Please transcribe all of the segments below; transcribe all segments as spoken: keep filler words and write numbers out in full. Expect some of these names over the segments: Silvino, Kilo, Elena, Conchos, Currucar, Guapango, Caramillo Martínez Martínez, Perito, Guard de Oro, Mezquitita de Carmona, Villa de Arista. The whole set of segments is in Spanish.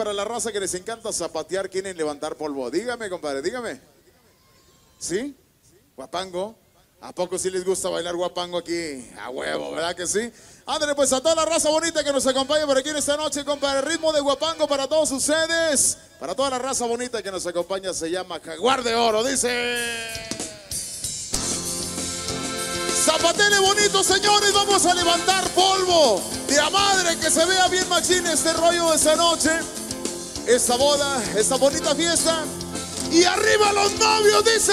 para la raza que les encanta zapatear, quieren levantar polvo. Dígame, compadre, dígame. ¿Sí? Guapango. ¿A poco sí les gusta bailar guapango aquí? A huevo, ¿verdad que sí? Ándale pues a toda la raza bonita que nos acompaña por aquí en esta noche, compadre. Ritmo de guapango para todos ustedes. Para toda la raza bonita que nos acompaña se llama Guard de Oro. Dice... zapatele bonito, señores. Vamos a levantar polvo. De a madre que se vea bien machín este rollo de esta noche. Esta boda, esta bonita fiesta. Y arriba los novios, dice...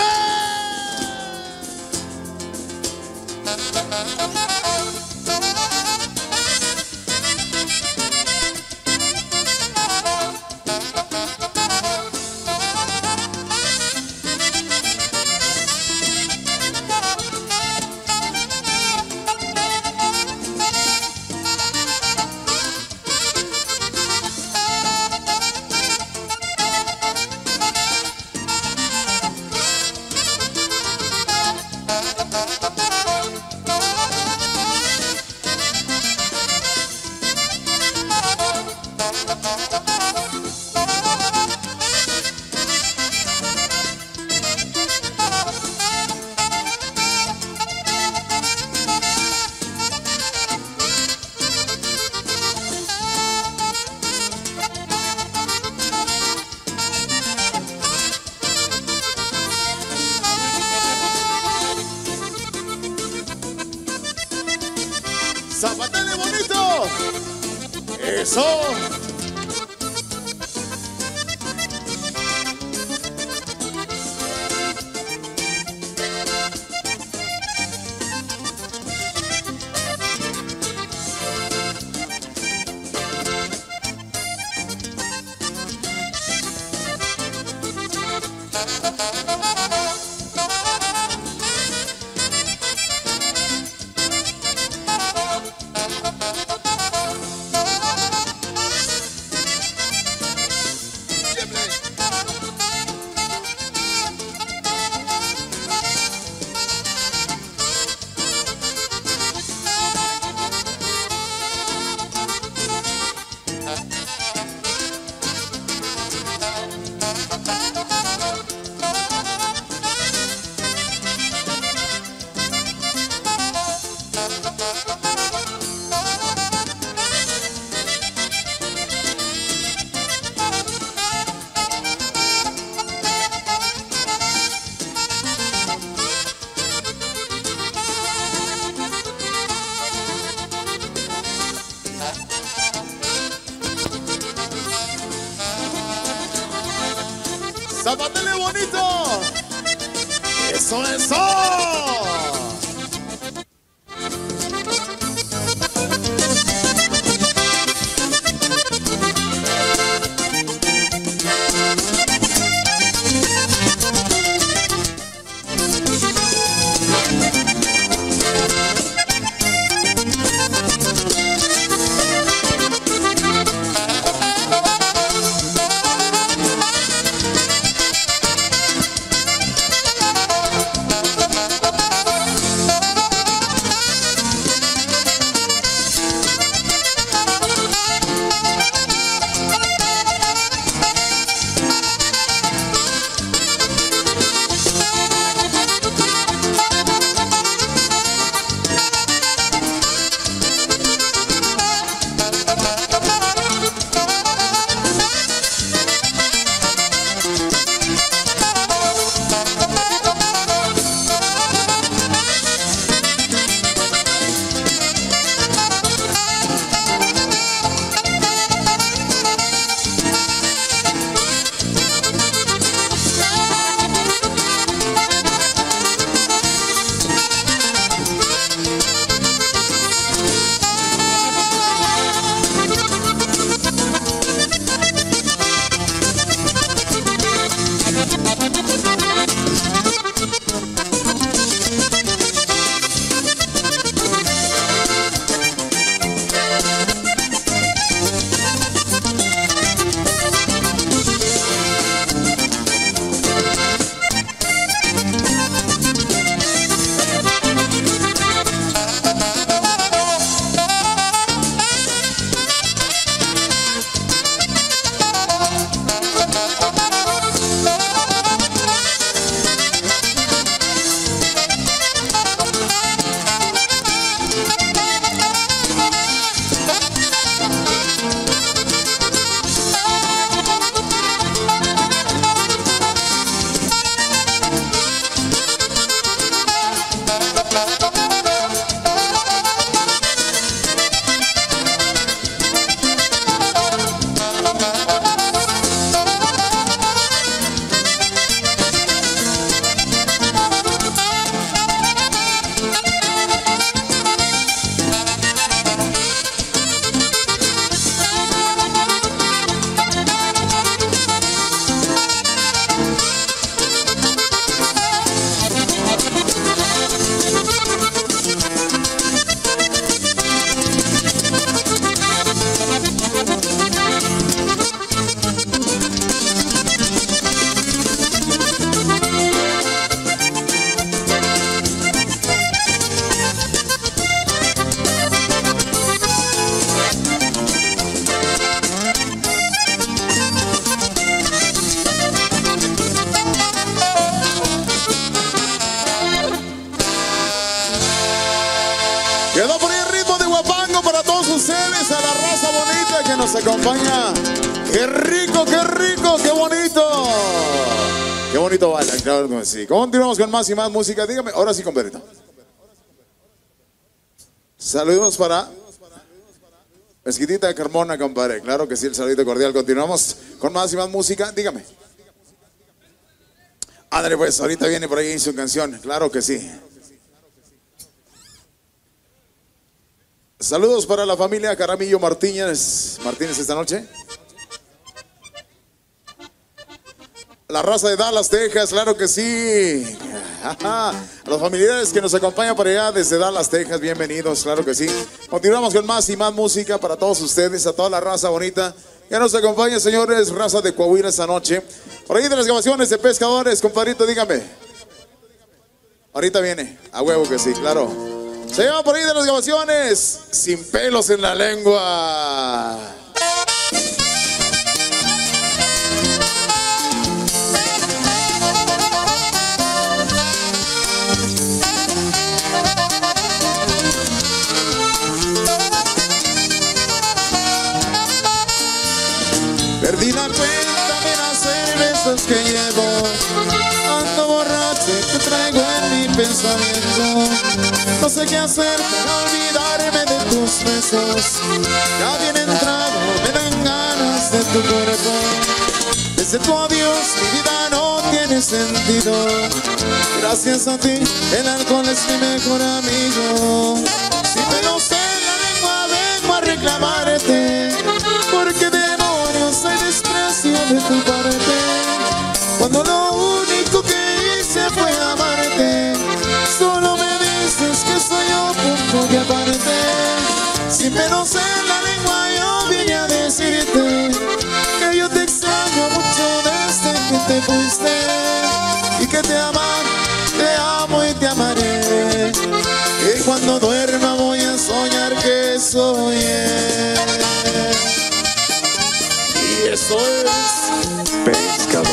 ¡Zapatele bonito! ¡Eso! ¡Zapatele bonito! ¡Eso, eso! que nos acompaña. ¡Qué rico, qué rico, qué bonito! Qué bonito baila, claro que sí. Continuamos con más y más música. Dígame, ahora sí con Perito. Saludos para Mezquitita de Carmona, compadre. Claro que sí, el saludo cordial. Continuamos con más y más música. Dígame. Ándale pues, ahorita viene por ahí su canción. Claro que sí. Saludos para la familia Caramillo Martínez Martínez esta noche. La raza de Dallas, Texas, claro que sí. Ajá. A los familiares que nos acompañan para allá desde Dallas, Texas, bienvenidos, claro que sí. Continuamos con más y más música para todos ustedes, a toda la raza bonita que nos acompaña, señores, raza de Coahuila esta noche. Por ahí de las grabaciones de pescadores, compadrito, dígame. Ahorita viene, a huevo que sí, claro. Se llama por ahí de las grabaciones, sin pelos en la lengua. Perdí la cuenta de las cervezas que llevo, ando borracho y te traigo en mi pensamiento. No sé qué hacer para olvidarme de tus besos, ya bien entrado me dan ganas de tu cuerpo. Desde tu adiós mi vida no tiene sentido, gracias a ti el alcohol es mi mejor amigo. Si me lo sé la lengua vengo a reclamarte, porque de el desprecio de tu parte, cuando lo único que hice fue amarte. Solo me dices que soy yo punto y aparte. Sin pelos en la lengua yo vine a decirte que yo te extraño mucho desde que te fuiste, y que te amar, te amo y te amaré, y cuando duerma voy a soñar que soy él. Y eso es pescador.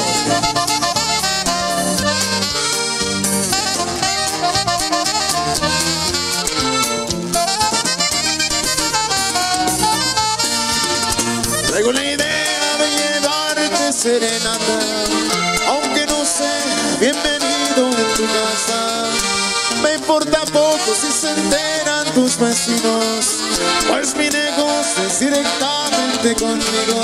Traigo la idea de llevarte serenata, aunque no sea bienvenido en tu casa. Me importa poco si se enteran tus vecinos, pues mi negocio es directamente conmigo.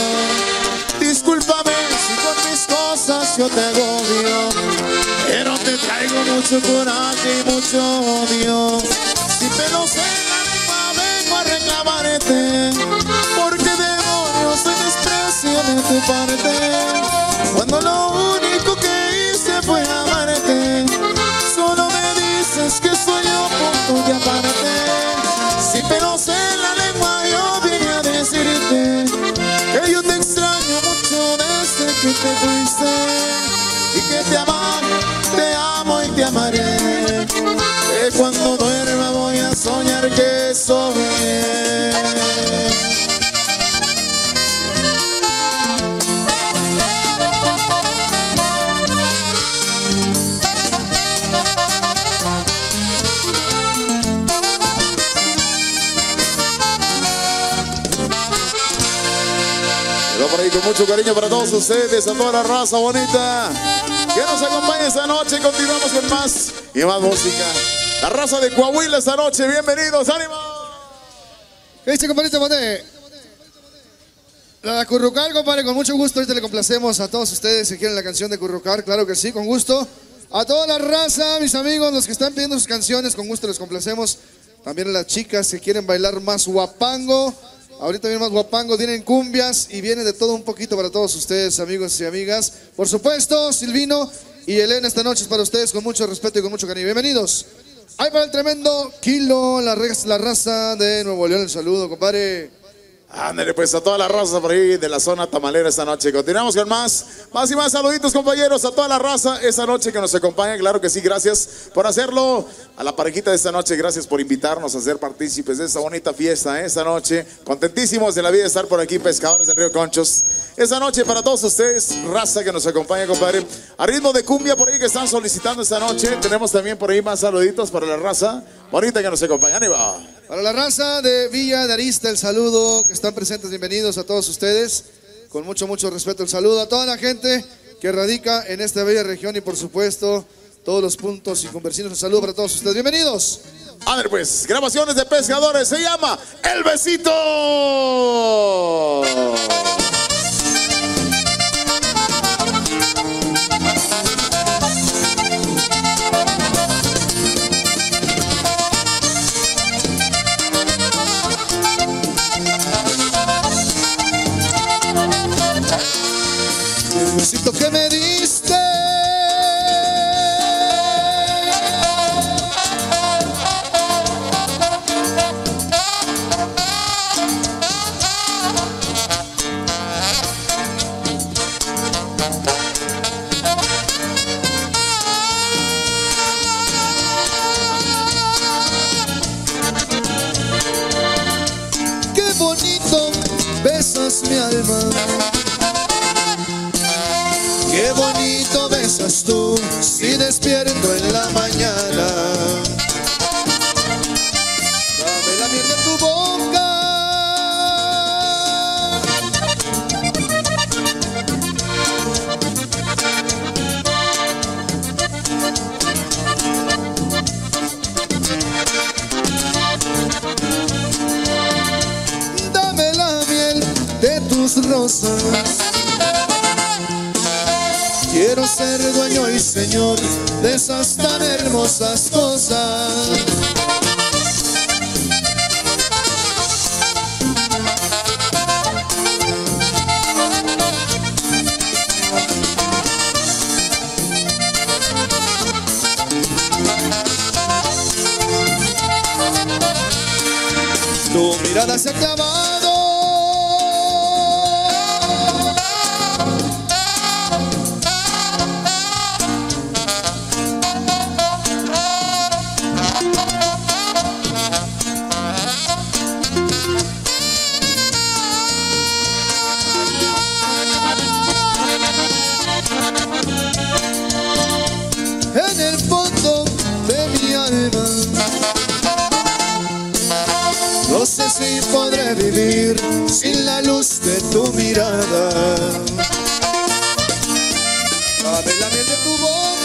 Discúlpame si con mis cosas yo te agobio, pero te traigo mucho coraje y mucho odio. Si pelos en la lengua vengo a reclamarte, porque demonios el desprecio de tu parte, cuando lo único que hice fue amarte. Solo me dices que soy yo punto y aparte. Si pelos en la lengua yo vine a decirte que yo te extraño mucho desde que te fuiste, y que te amar, te amo y te amaré, que cuando duerma voy a soñar que soy él. Con mucho cariño para todos ustedes, a toda la raza bonita que nos acompaña esta noche. Continuamos con más y más música. La raza de Coahuila esta noche, bienvenidos, ánimo. ¿Qué dice, compadrito? La de Currucar, compadre, con mucho gusto. Ahorita le complacemos a todos ustedes si quieren la canción de Currucar, claro que sí, con gusto. A toda la raza, mis amigos, los que están pidiendo sus canciones, con gusto les complacemos. También a las chicas que quieren bailar más huapango. Ahorita viene más guapango, tienen cumbias y viene de todo un poquito para todos ustedes, amigos y amigas. Por supuesto, Silvino y Elena esta noche es para ustedes con mucho respeto y con mucho cariño. Bienvenidos. Ahí para el tremendo Kilo, la, la raza de Nuevo León. El saludo, compadre. Ándale pues a toda la raza por ahí de la zona tamalera esta noche. Continuamos con más, más y más saluditos, compañeros, a toda la raza esta noche que nos acompaña. Claro que sí, gracias por hacerlo. A la parejita de esta noche, gracias por invitarnos a ser partícipes de esta bonita fiesta, ¿eh? Esta noche, contentísimos de la vida de estar por aquí, pescadores del río Conchos. Esta noche para todos ustedes, raza que nos acompaña, compadre. A ritmo de cumbia por ahí que están solicitando esta noche. Tenemos también por ahí más saluditos para la raza bonita que nos acompaña. ¡Ánimo! Para la raza de Villa de Arista, el saludo, que están presentes, bienvenidos a todos ustedes. Con mucho, mucho respeto, el saludo a toda la gente que radica en esta bella región y por supuesto, todos los puntos y convecinos. Un saludo para todos ustedes, bienvenidos. A ver pues, grabaciones de pescadores, se llama El Besito. El besito que me diste, qué bonito besas mi alma. Qué bonito besas tú, si despierto en la mañana. Dame la miel de tu boca. Dame la miel de tus rosas. Quiero ser dueño y señor de esas tan hermosas cosas. Tu mirada se ha clavado. Y podré vivir sin la luz de tu mirada. Dame la miel de tu boca.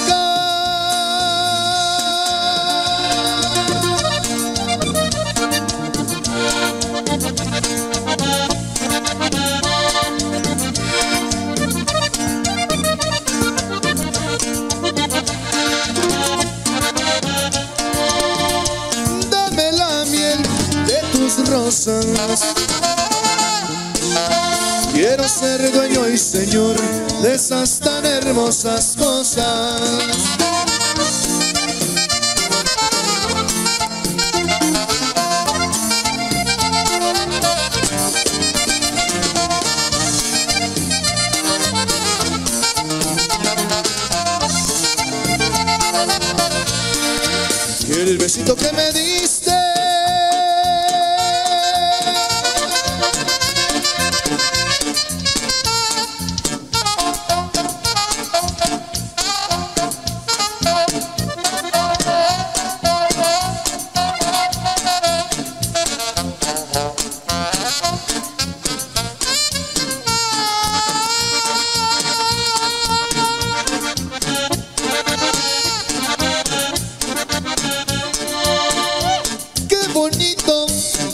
Dame la miel de tus rosas. Quiero ser dueño y señor de esas tan hermosas cosas. Y el besito que me diste,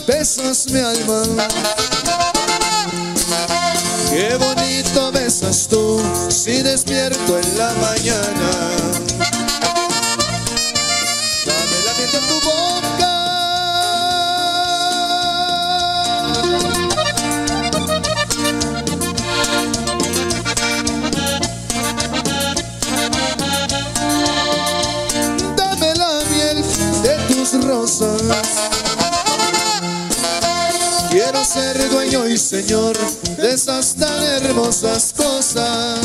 besas mi alma. Qué bonito besas tú, si despierto en la mañana. Dame la miel de tu boca. Dame la miel de tus rosas. Quiero ser dueño y señor de esas tan hermosas cosas.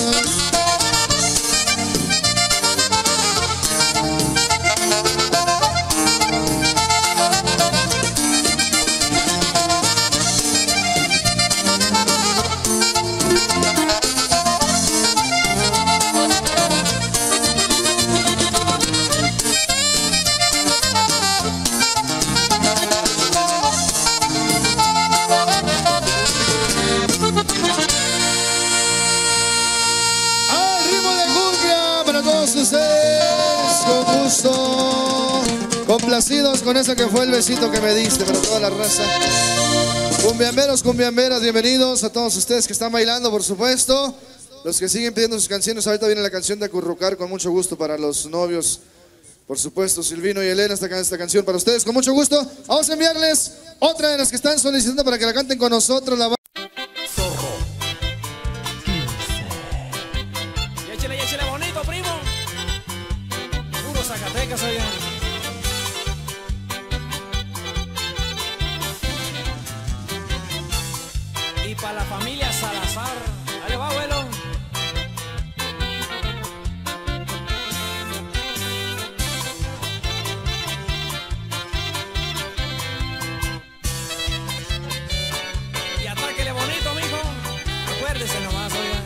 Complacidos con ese que fue el besito que me diste para toda la raza. Cumbiamberos, cumbiamberas, bienvenidos a todos ustedes que están bailando, por supuesto. Los que siguen pidiendo sus canciones, ahorita viene la canción de Currucar con mucho gusto para los novios. Por supuesto, Silvino y Elena, esta, esta canción para ustedes con mucho gusto. Vamos a enviarles otra de las que están solicitando para que la canten con nosotros. La para la familia Salazar. Ahí va, abuelo. Y atáquele bonito, mijo. Acuérdese nomás, oiga.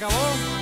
Acabó.